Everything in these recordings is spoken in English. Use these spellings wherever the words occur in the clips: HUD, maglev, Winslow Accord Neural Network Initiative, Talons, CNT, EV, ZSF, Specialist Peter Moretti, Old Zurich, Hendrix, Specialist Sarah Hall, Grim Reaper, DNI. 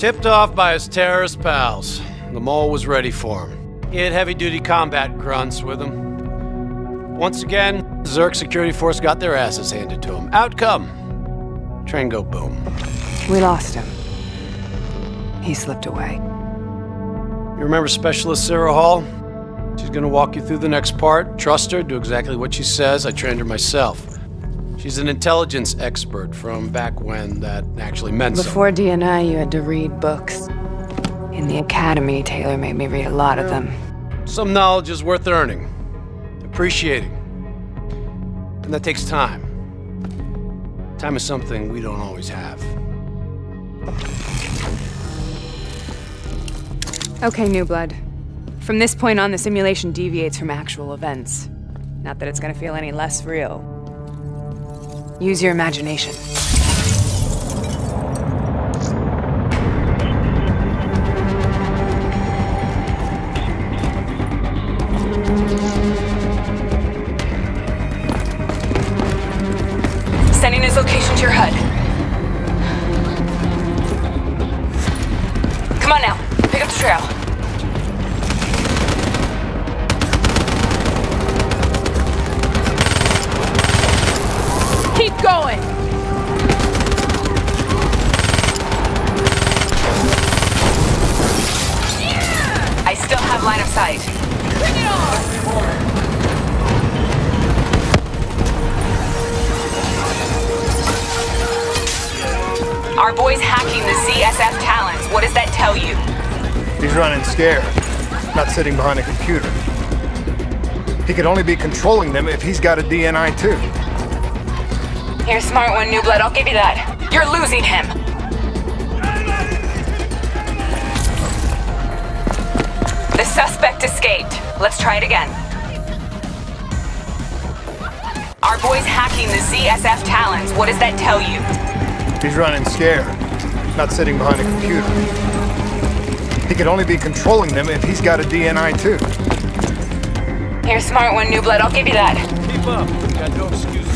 Tipped off by his terrorist pals, the Mole was ready for him. He had heavy-duty combat grunts with him. Once again, the Zurich security force got their asses handed to him. Outcome, train go boom. We lost him. He slipped away. You remember Specialist Sarah Hall? She's gonna walk you through the next part. Trust her, do exactly what she says. I trained her myself. She's an intelligence expert from back when that actually meant something. Before DNI, you had to read books. In the academy, Taylor made me read a lot of them. Some knowledge is worth earning, appreciating. And that takes time. Time is something we don't always have. Okay, New Blood. From this point on, the simulation deviates from actual events. Not that it's gonna feel any less real. Use your imagination. Sending his location to your HUD. Come on now, pick up the trail. Keep going! Yeah! I still have line of sight. Bring it on! Our boy's hacking the ZSF Talons. What does that tell you? He's running scared, not sitting behind a computer. He could only be controlling them if he's got a DNI too. You're a smart one, New Blood. I'll give you that. You're losing him. The suspect escaped. Let's try it again. Our boy's hacking the ZSF Talons. What does that tell you? He's running scared, not sitting behind a computer. He could only be controlling them if he's got a DNI too. You're a smart one, New Blood. I'll give you that. Keep up. You got no excuses.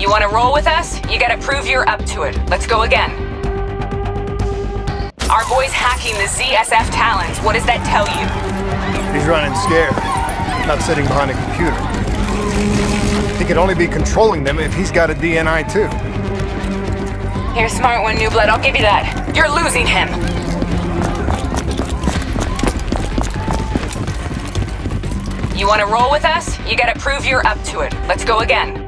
You want to roll with us? You gotta prove you're up to it. Let's go again. Our boy's hacking the ZSF Talons. What does that tell you? He's running scared, not sitting behind a computer. He could only be controlling them if he's got a DNI too. You're a smart one, New Blood. I'll give you that. You're losing him. You want to roll with us? You gotta prove you're up to it. Let's go again.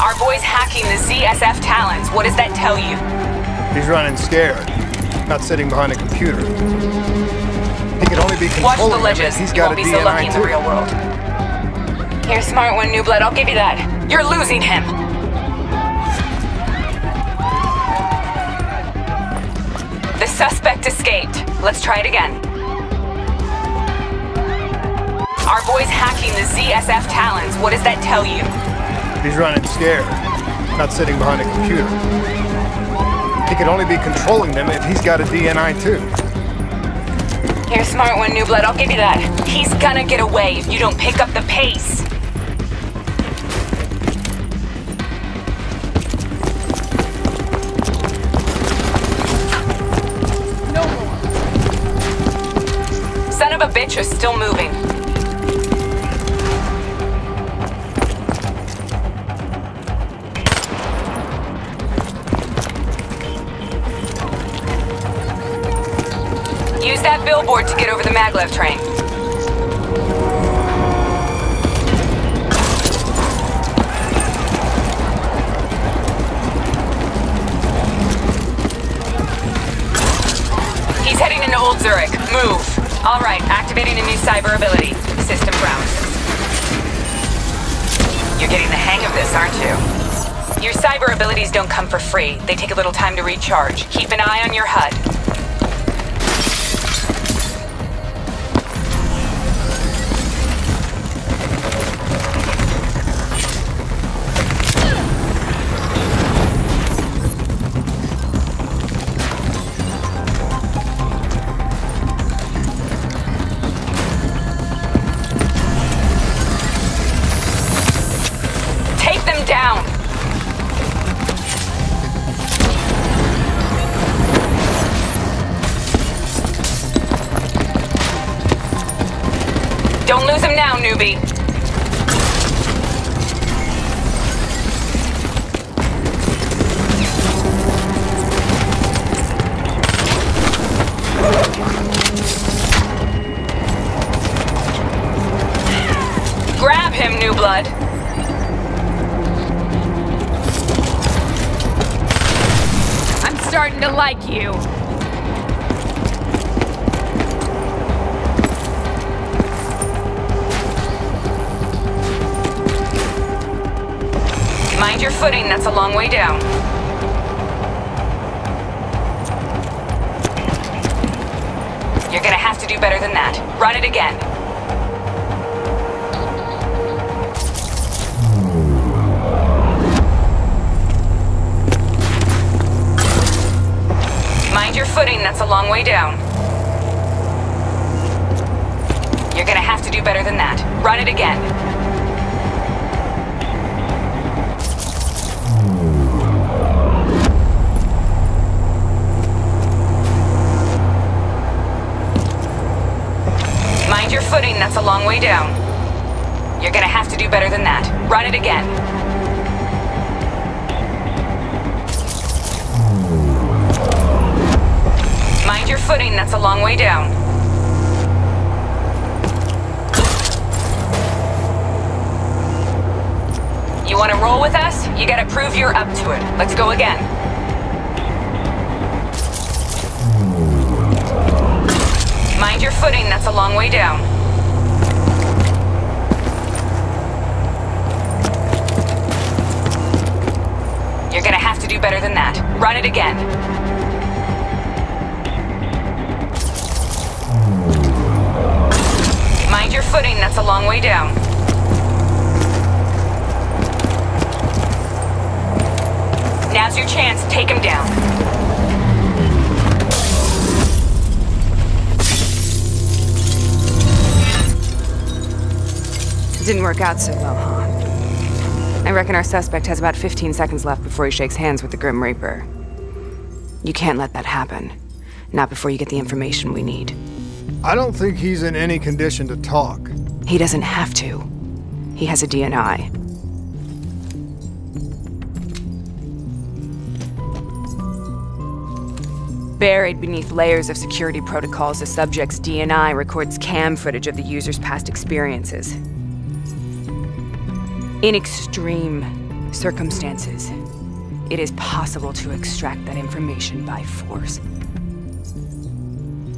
Our boy's hacking the ZSF Talons. What does that tell you? He's running scared, not sitting behind a computer. He could only be controlling. Watch the ledges. He's got a DNI too. You won't be so lucky in the real world. You're a smart one, New Blood. I'll give you that. You're losing him. The suspect escaped. Let's try it again. Our boy's hacking the ZSF Talons. What does that tell you? He's running scared, not sitting behind a computer. He could only be controlling them if he's got a DNI too. You're a smart one, New Blood. I'll give you that. He's gonna get away if you don't pick up the pace. No more. Son of a bitch is still moving. Use that billboard to get over the maglev train. He's heading into Old Zurich. Move. All right, activating a new cyber ability. System paralysis. You're getting the hang of this, aren't you? Your cyber abilities don't come for free. They take a little time to recharge. Keep an eye on your HUD. Down! Don't lose him now, newbie. Grab him, new blood. I'm starting to like you. Mind your footing, that's a long way down. You're gonna have to do better than that. Run it again. Mind your footing, that's a long way down. You're gonna have to do better than that. Run it again. Footing, that's a long way down. You're gonna have to do better than that. Run it again. Mind your footing, that's a long way down. You wanna roll with us? You gotta prove you're up to it. Let's go again. Mind your footing, that's a long way down. You're gonna have to do better than that. Run it again. Mind your footing, that's a long way down. Now's your chance, take him down. Didn't work out so well, huh? I reckon our suspect has about 15 seconds left before he shakes hands with the Grim Reaper. You can't let that happen. Not before you get the information we need. I don't think he's in any condition to talk. He doesn't have to. He has a DNI. Buried beneath layers of security protocols, the subject's DNI records cam footage of the user's past experiences. In extreme circumstances, it is possible to extract that information by force.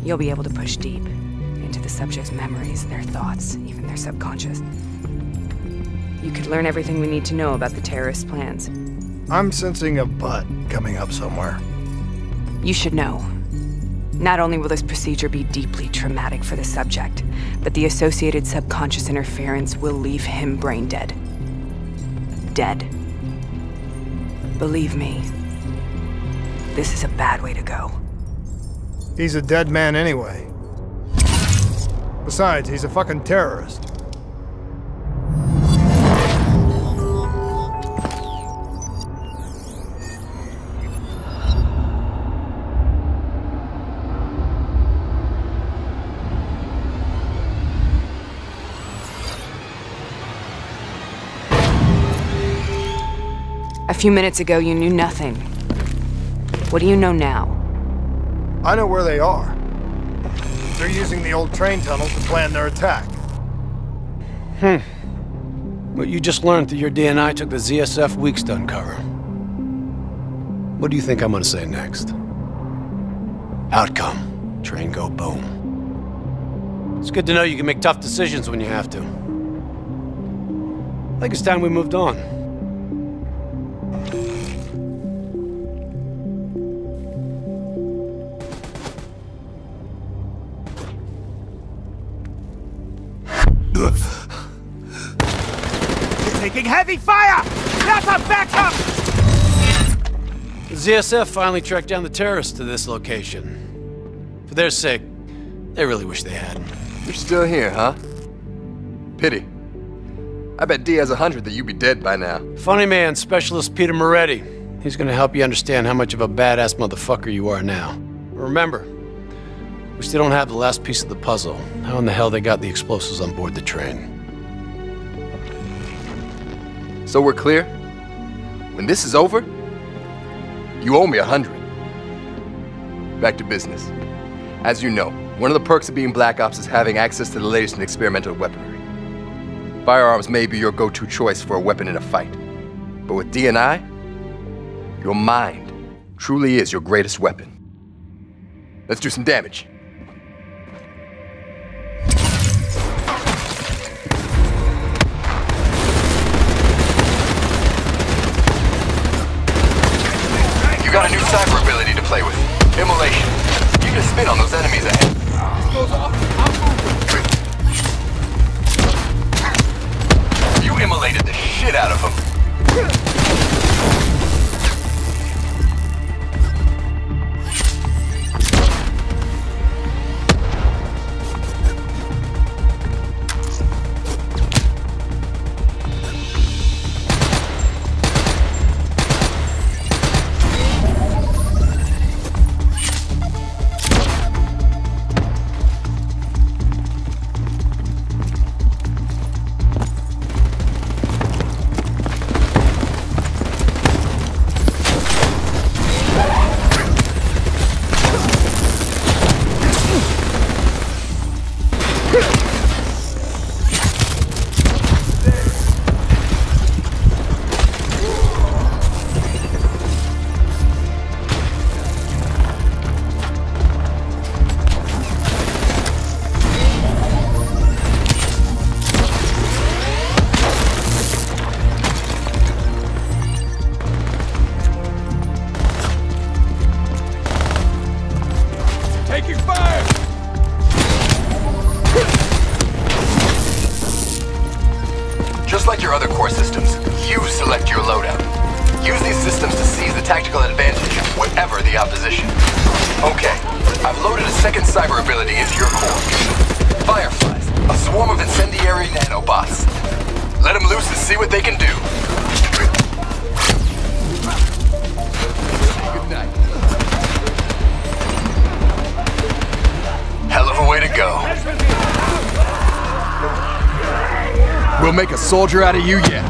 You'll be able to push deep into the subject's memories, their thoughts, even their subconscious. You could learn everything we need to know about the terrorist's plans. I'm sensing a but coming up somewhere. You should know. Not only will this procedure be deeply traumatic for the subject, but the associated subconscious interference will leave him brain dead. Dead. Believe me, this is a bad way to go. He's a dead man anyway. Besides, he's a fucking terrorist. A few minutes ago, you knew nothing. What do you know now? I know where they are. They're using the old train tunnel to plan their attack. But you just learned that your DNI took the ZSF weeks to uncover. What do you think I'm gonna say next? Outcome. Train go boom. It's good to know you can make tough decisions when you have to. I think it's time we moved on. Heavy fire! Napa, back up! The ZSF finally tracked down the terrorists to this location. For their sake, they really wish they had. You're still here, huh? Pity. I bet D has 100 that you'd be dead by now. Funny man, Specialist Peter Moretti. He's gonna help you understand how much of a badass motherfucker you are now. Remember, We still don't have the last piece of the puzzle. How in the hell they got the explosives on board the train? So we're clear? When this is over, you owe me 100. Back to business. As you know, one of the perks of being Black Ops is having access to the latest in experimental weaponry. Firearms may be your go-to choice for a weapon in a fight. But with DNI, your mind truly is your greatest weapon. Let's do some damage. You got a new cyber ability to play with. Immolation. You can spin on those enemies ahead. This goes off. I'm moving. You immolated the shit out of them. Soldier out of you yet.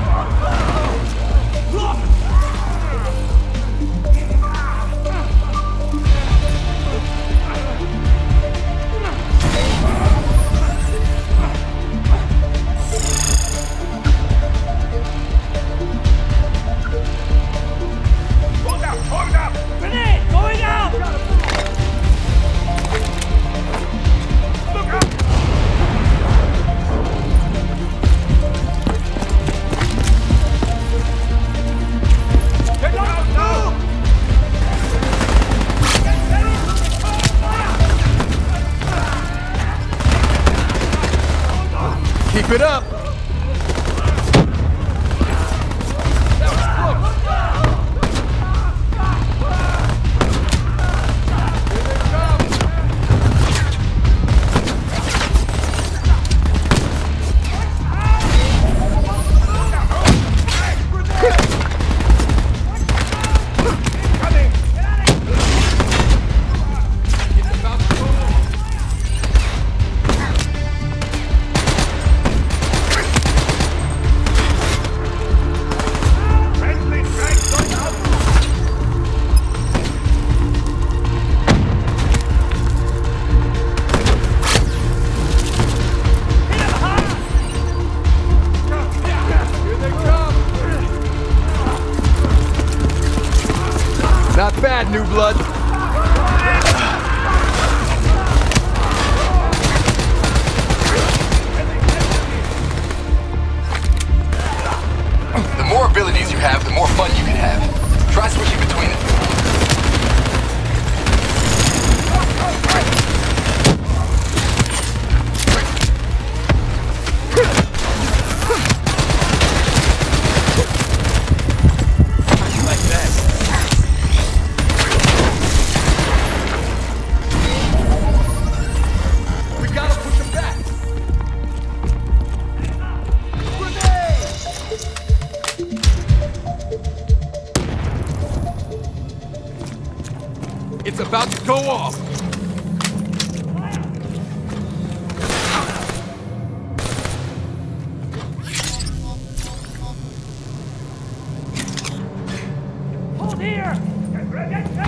It's about to go off.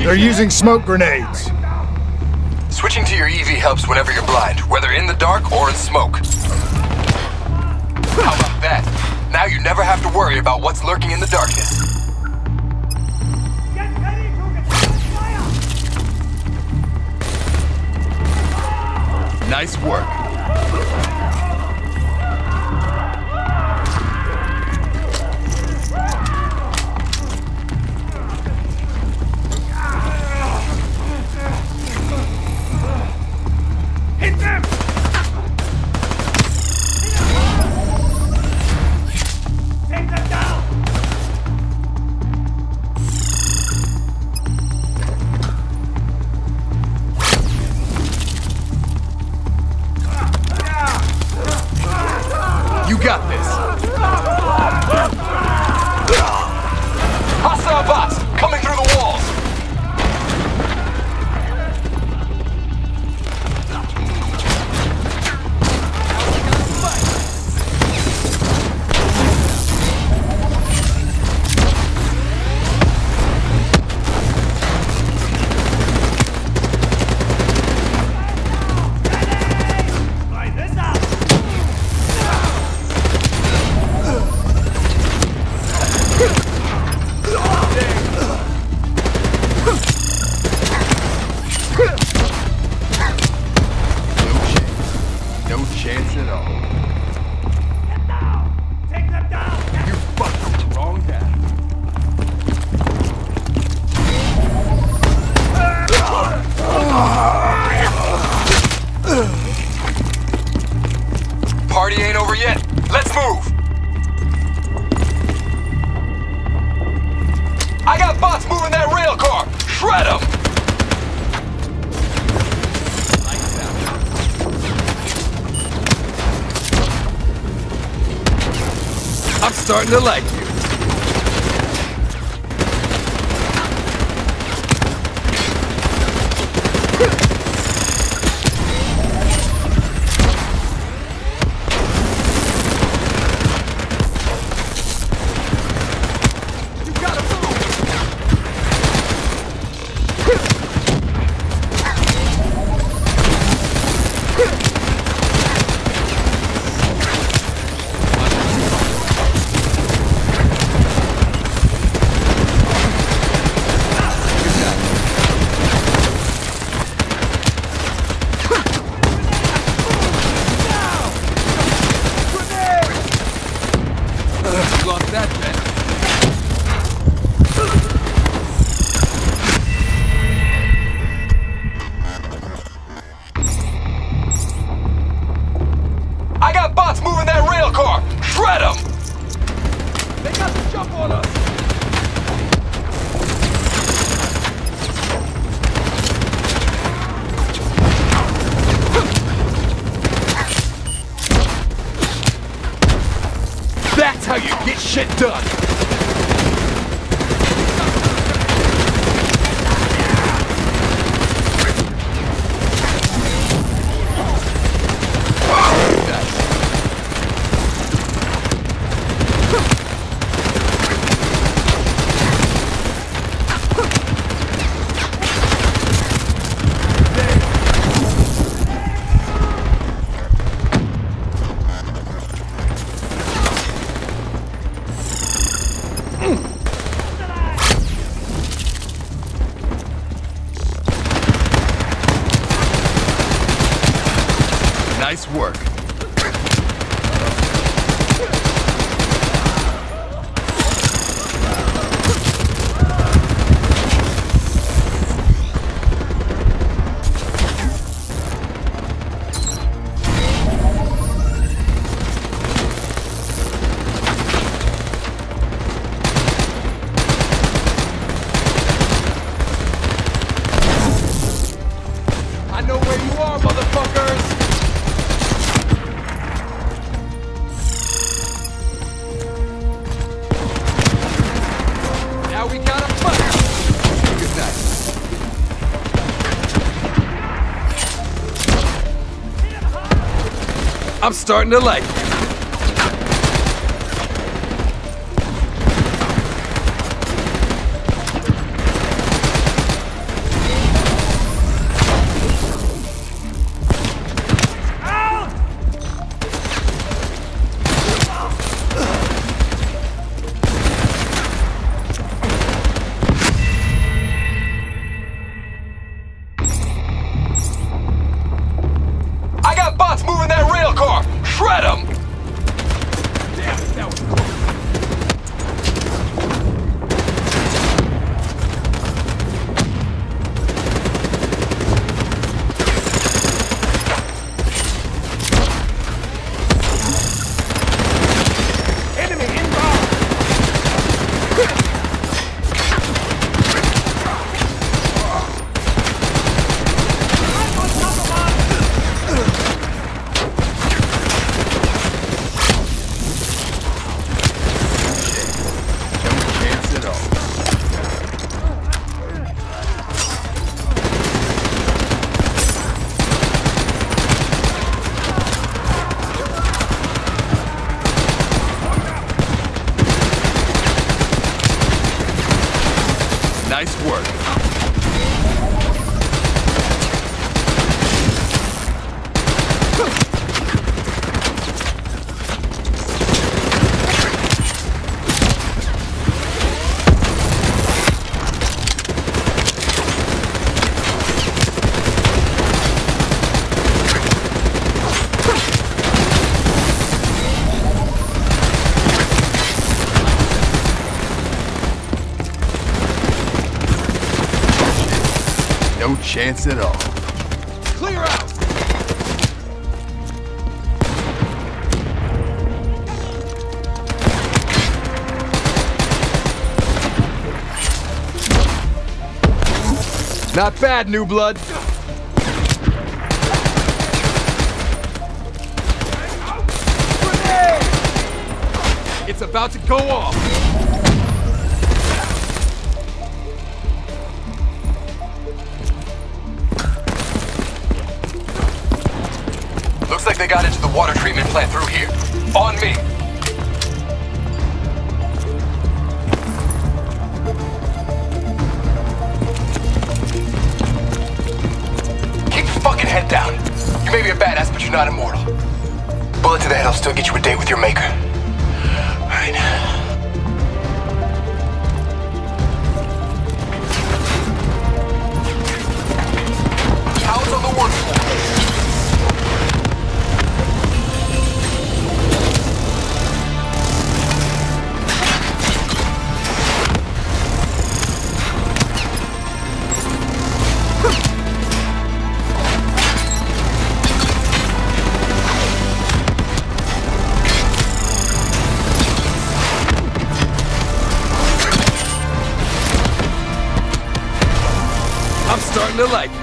They're using smoke grenades. Switching to your EV helps whenever you're blind, whether in the dark or in smoke. How about that? Now you never have to worry about what's lurking in the darkness. Nice work. Hit them! Take them down! You got this. Hostile bots coming through the walls. Starting to like you. I'm starting to like it. Nice work. No chance at all. Clear out! Not bad, new blood. It's about to go off. Looks like they got into the water treatment plant through here. On me! Keep your fucking head down. You may be a badass, but you're not immortal. Bullet to the head will still get you a date with your maker. Alright. Cows on the work floor. I like you.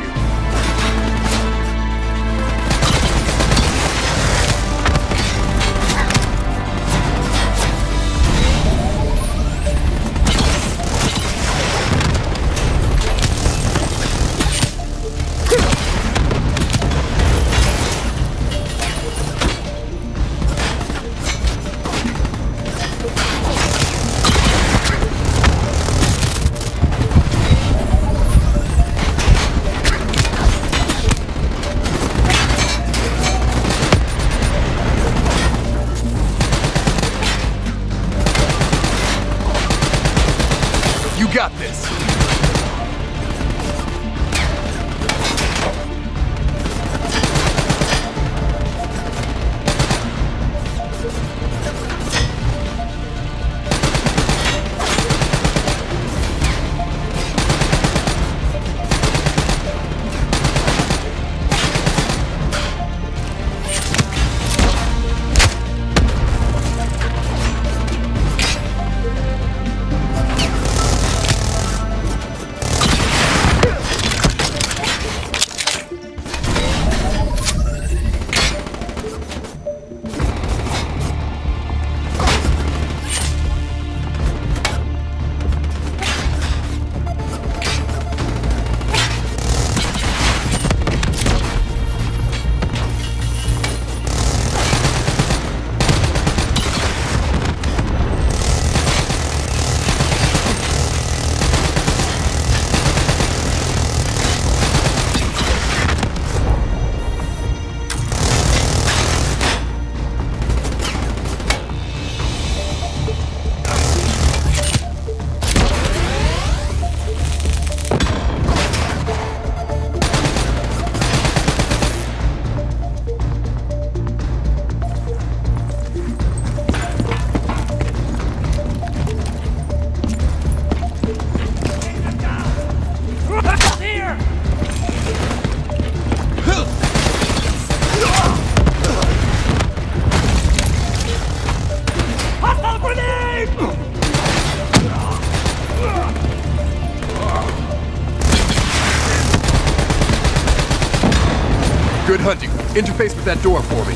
Good hunting. Interface with that door for me.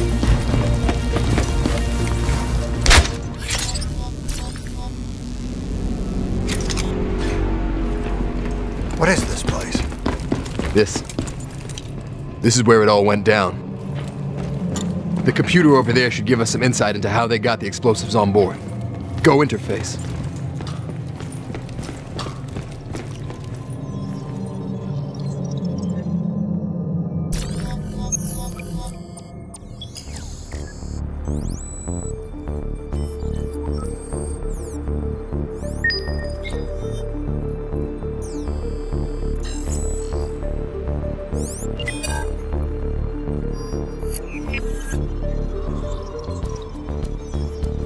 What is this place? This is where it all went down. The computer over there should give us some insight into how they got the explosives on board. Go interface.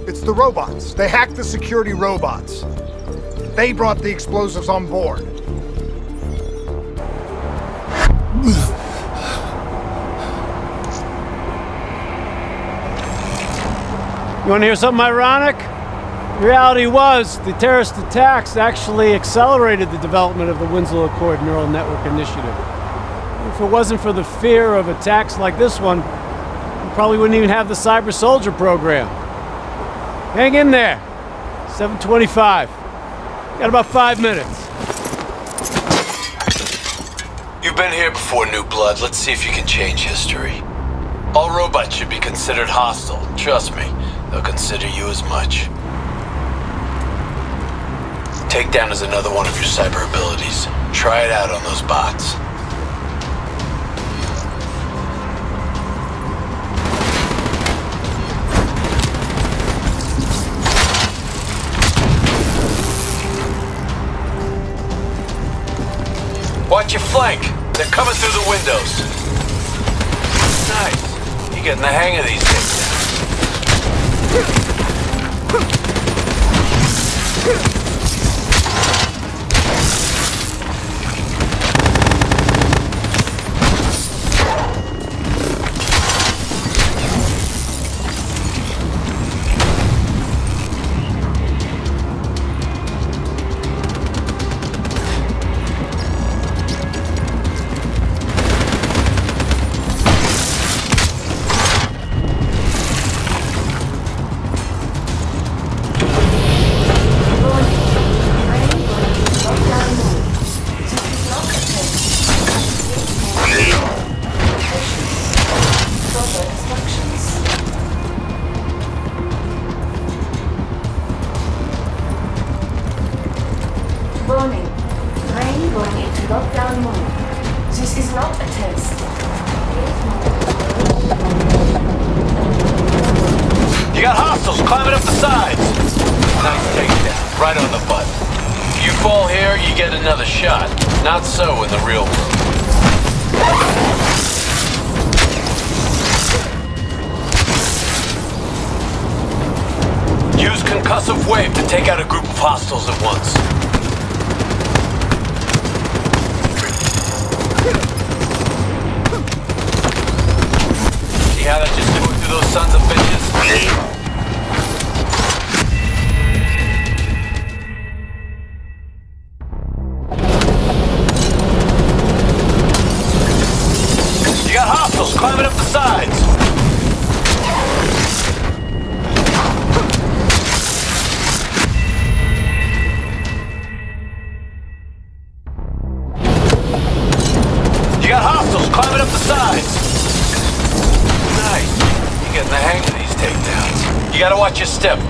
It's the robots. They hacked the security robots. They brought the explosives on board. You want to hear something ironic? The reality was, the terrorist attacks actually accelerated the development of the Winslow Accord Neural Network Initiative. If it wasn't for the fear of attacks like this one, we probably wouldn't even have the Cyber Soldier program. Hang in there. 7:25. Got about 5 minutes. You've been here before, new blood. Let's see if you can change history. All robots should be considered hostile. Trust me. They'll consider you as much. Takedown is another one of your cyber abilities. Try it out on those bots. Watch your flank. They're coming through the windows. Nice. You're getting the hang of these things.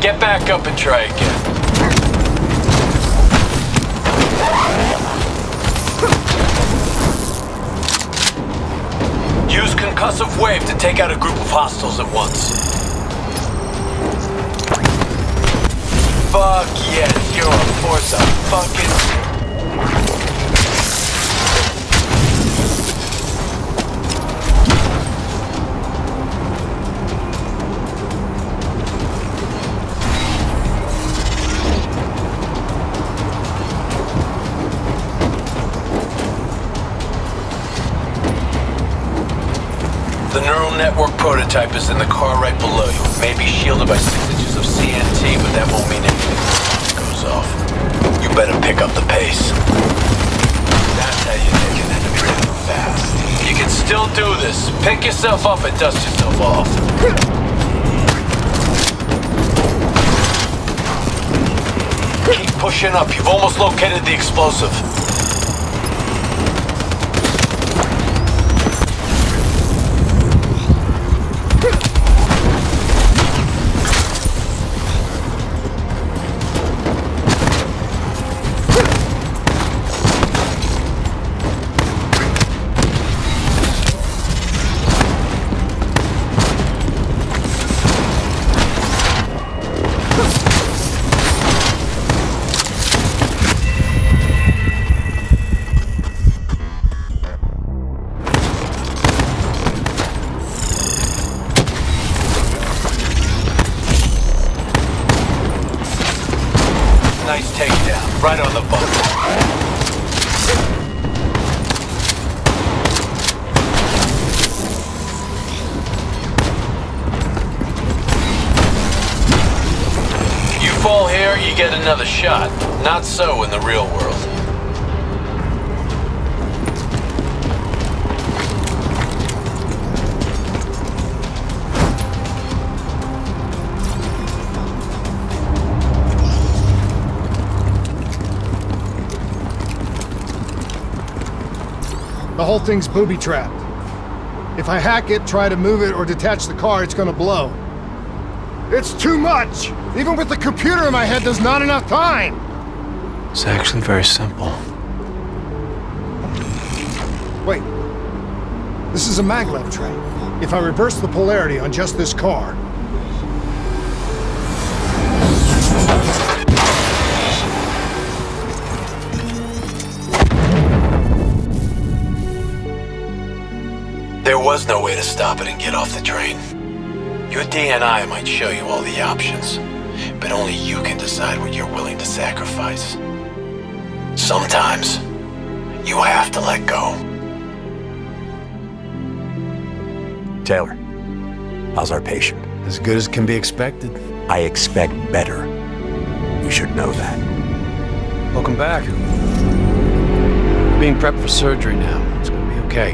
Get back up and try again. Use concussive wave to take out a group of hostiles at once. Fuck yes, you're a force of fucking... Network prototype is in the car right below you. It may be shielded by 6 inches of CNT, but that won't mean anything when it goes off. You better pick up the pace. That's how you make an enemy down fast. You can still do this. Pick yourself up and dust yourself off. Keep pushing up. You've almost located the explosive. right on the button. Fall here, you get another shot. Not so in the real world. The whole thing's booby-trapped. If I hack it, try to move it, or detach the car, it's gonna blow. It's too much! Even with the computer in my head, there's not enough time! It's actually very simple. Wait. This is a maglev train. If I reverse the polarity on just this car... There was no way to stop it and get off the train. Your DNI might show you all the options, but only you can decide what you're willing to sacrifice. Sometimes, you have to let go. Taylor, how's our patient? As good as can be expected. I expect better. You should know that. Welcome back. Being prepped for surgery now. It's gonna be okay.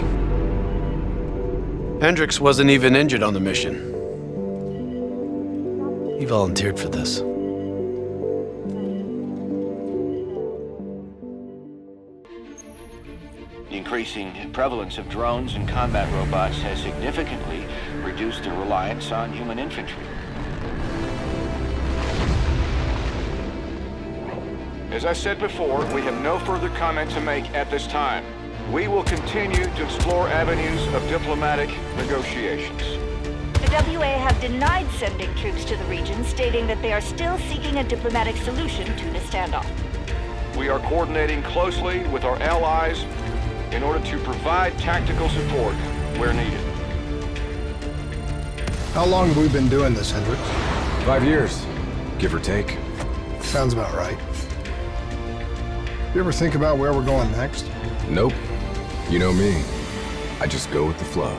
Hendrix wasn't even injured on the mission. He volunteered for this. The increasing prevalence of drones and combat robots has significantly reduced the reliance on human infantry. As I said before, we have no further comment to make at this time. We will continue to explore avenues of diplomatic negotiations. The WA have denied sending troops to the region, stating that they are still seeking a diplomatic solution to the standoff. We are coordinating closely with our allies in order to provide tactical support where needed. How long have we been doing this, Hendrix? 5 years, give or take. Sounds about right. You ever think about where we're going next? Nope. You know me. I just go with the flow.